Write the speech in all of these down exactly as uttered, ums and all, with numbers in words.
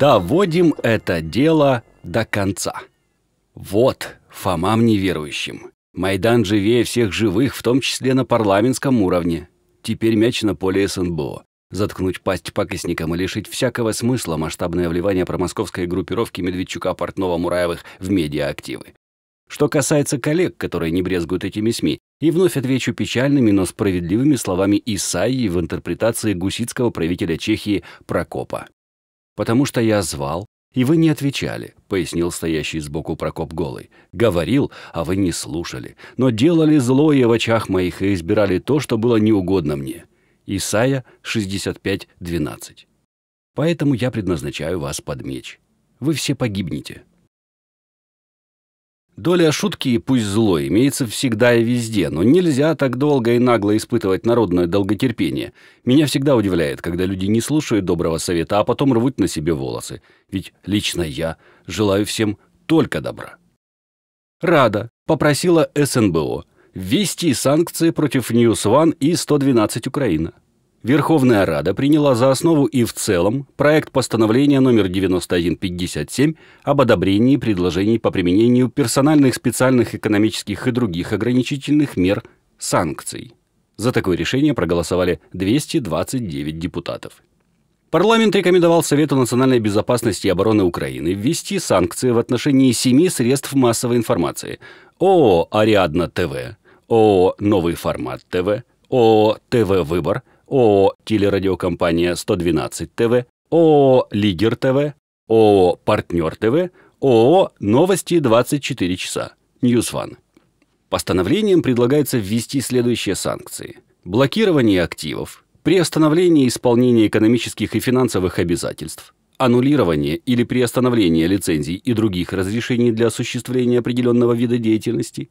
Доводим это дело до конца. Вот Фомам неверующим. Майдан живее всех живых, в том числе на парламентском уровне. Теперь мяч на поле СНБО. Заткнуть пасть пакостникам и лишить всякого смысла масштабное вливание промосковской группировки Медведчука, Портного, Мураевых в медиа-активы. Что касается коллег, которые не брезгуют этими СМИ, и вновь отвечу печальными, но справедливыми словами Исаии в интерпретации гуситского правителя Чехии Прокопа. «Потому что я звал, и вы не отвечали», — пояснил стоящий сбоку Прокоп голый. «Говорил, а вы не слушали, но делали злое в очах моих и избирали то, что было неугодно мне». Исайя шестьдесят пять, двенадцать. «Поэтому я предназначаю вас под меч. Вы все погибнете». Доля шутки, пусть злой, имеется всегда и везде, но нельзя так долго и нагло испытывать народное долготерпение. Меня всегда удивляет, когда люди не слушают доброго совета, а потом рвут на себе волосы. Ведь лично я желаю всем только добра. Рада попросила СНБО ввести санкции против NewsOne и сто двенадцать Украина. Верховная Рада приняла за основу и в целом проект постановления номер девяносто один пятьдесят семь об одобрении предложений по применению персональных, специальных, экономических и других ограничительных мер санкций. За такое решение проголосовали двести двадцать девять депутатов. Парламент рекомендовал Совету национальной безопасности и обороны Украины ввести санкции в отношении семи средств массовой информации: ООО «Ариадна ТВ», ООО «Новый формат ТВ», ООО «ТВ Выбор», ООО «Телерадиокомпания сто двенадцать ТВ», ООО «Лигер ТВ», ООО «Партнер ТВ», ООО «Новости двадцать четыре часа», Ньюсфан. Постановлением предлагается ввести следующие санкции: блокирование активов, приостановление исполнения экономических и финансовых обязательств, аннулирование или приостановление лицензий и других разрешений для осуществления определенного вида деятельности,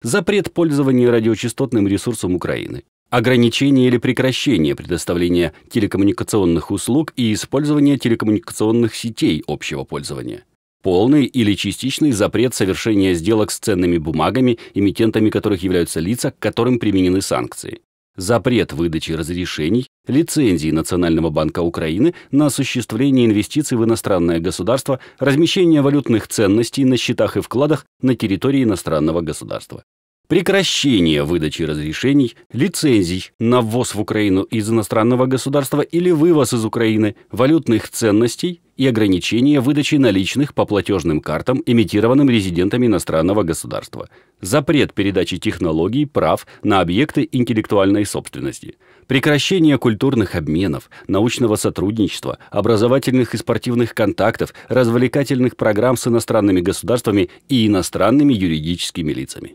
запрет пользования радиочастотным ресурсом Украины, ограничение или прекращение предоставления телекоммуникационных услуг и использования телекоммуникационных сетей общего пользования, полный или частичный запрет совершения сделок с ценными бумагами, эмитентами которых являются лица, к которым применены санкции, запрет выдачи разрешений, лицензий Национального банка Украины на осуществление инвестиций в иностранное государство, размещение валютных ценностей на счетах и вкладах на территории иностранного государства, прекращение выдачи разрешений, лицензий на ввоз в Украину из иностранного государства или вывоз из Украины валютных ценностей и ограничение выдачи наличных по платежным картам, эмитированным резидентами иностранного государства, запрет передачи технологий, прав на объекты интеллектуальной собственности, прекращение культурных обменов, научного сотрудничества, образовательных и спортивных контактов, развлекательных программ с иностранными государствами и иностранными юридическими лицами.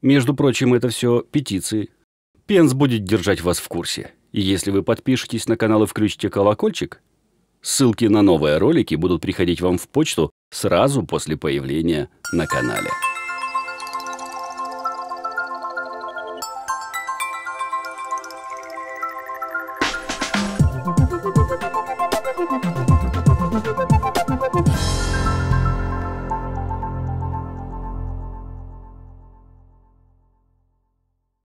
Между прочим, это все петиции. Пенс будет держать вас в курсе. И если вы подпишетесь на канал и включите колокольчик, ссылки на новые ролики будут приходить вам в почту сразу после появления на канале.